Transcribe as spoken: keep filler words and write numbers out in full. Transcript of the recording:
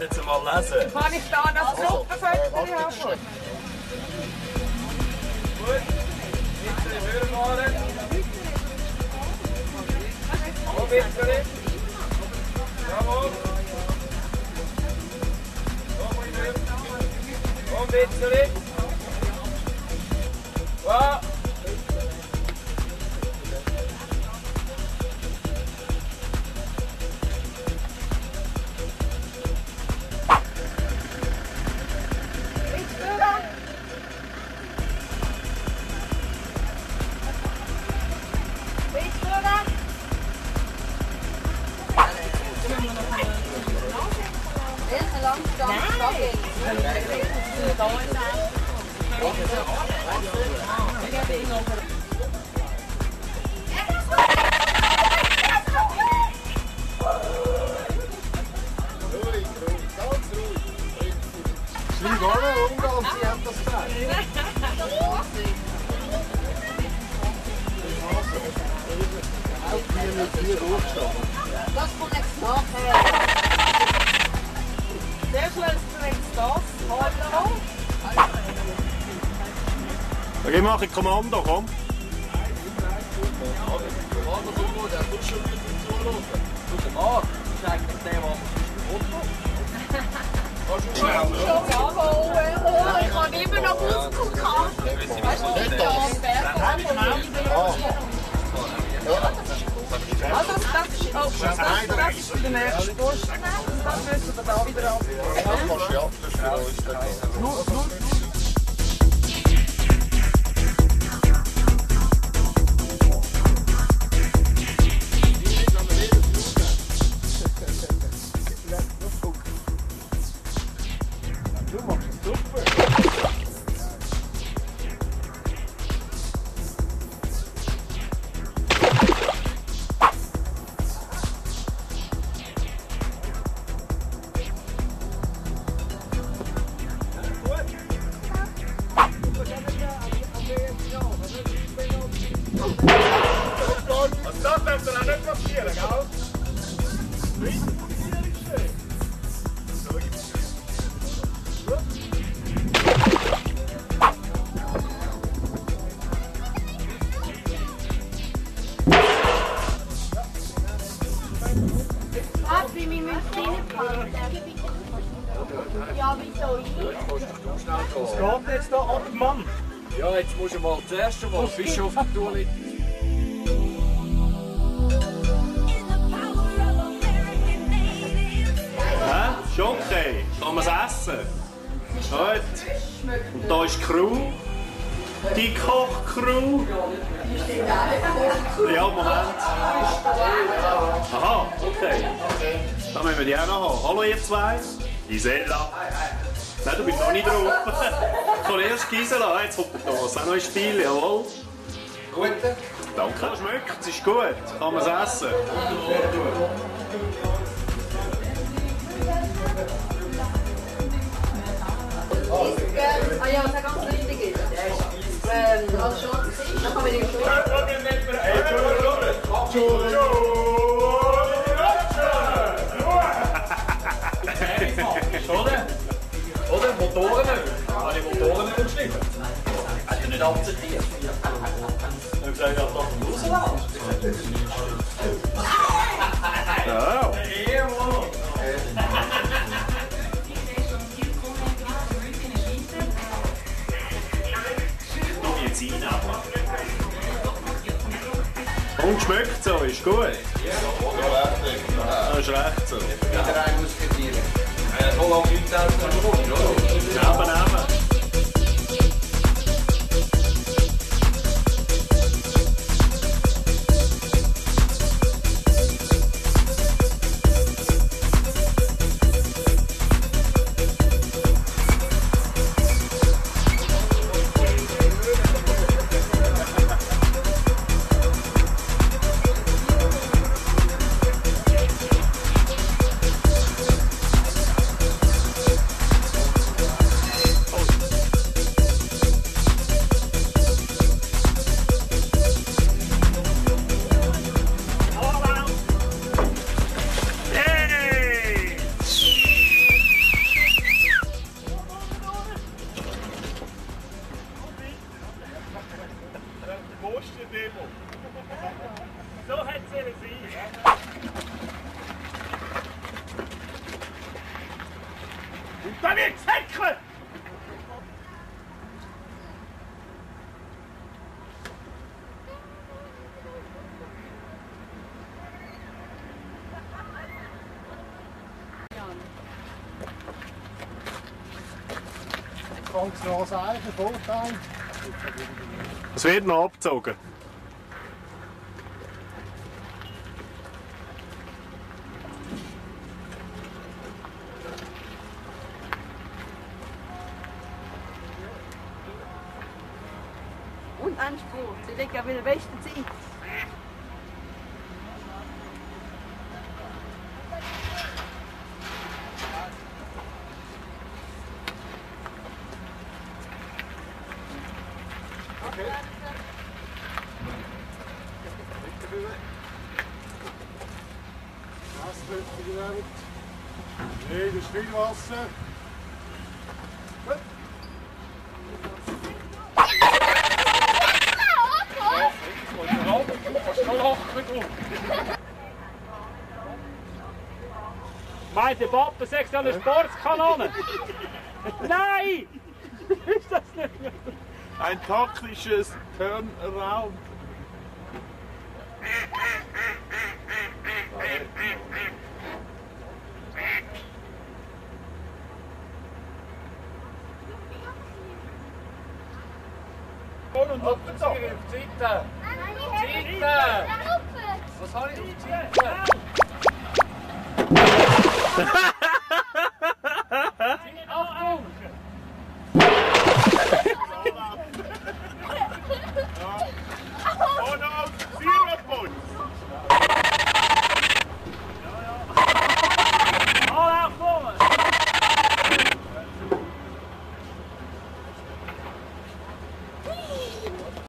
Jetzt mal lesen. Kann ich da das Gruppenfoto haben? Gut, bitte rüberfahren. Oh, bitte. Jawohl. Oh, bitte. Ja. Ich mache ein Kommando, komm! Ich kann immer noch rauskommen. Das ist der nächste Post. Das müssen wir da wieder abnehmen. Zuerst einmal Fisch auf der Toilette. Hä? Ist okay. Kann man es essen? Gut. Und da ist die Crew. Die Kochcrew. Ja, Moment. Aha, okay. Dann müssen wir die auch noch haben. Hallo ihr zwei. Gisela. Nein, du bist noch nicht drauf. Zuerst Gisela, jetzt kommt der Thomas. Auch noch ein Spiel, jawohl. Gut. Danke. Schmeckt, es ist gut. Kann man es essen? Ah ja, was ganz richtig ist. Also schon, dann kann man den Motoren habe ich Motoren geschrieben. Hat er nicht akzeptiert? Ich habe gesagt, ich habe doch und schmeckt so, ist gut. Das ist recht so. Ja, so lange gibt es auch schon gut, oder? Ja, aber Osterdemo. So hat es ihre Sieg. Und da wird's hecken! Es wird noch abgezogen. Und Anspruch, sie liegt ja mit der besten Zeit. Nee, das ist viel Wasser. Meint der Papa sagt so eine Sportskanone? Nein! Ist das nicht mehr? Ein taktisches Turnaround. Und auf der Seite! Seite! Was habe ich auf der Seite?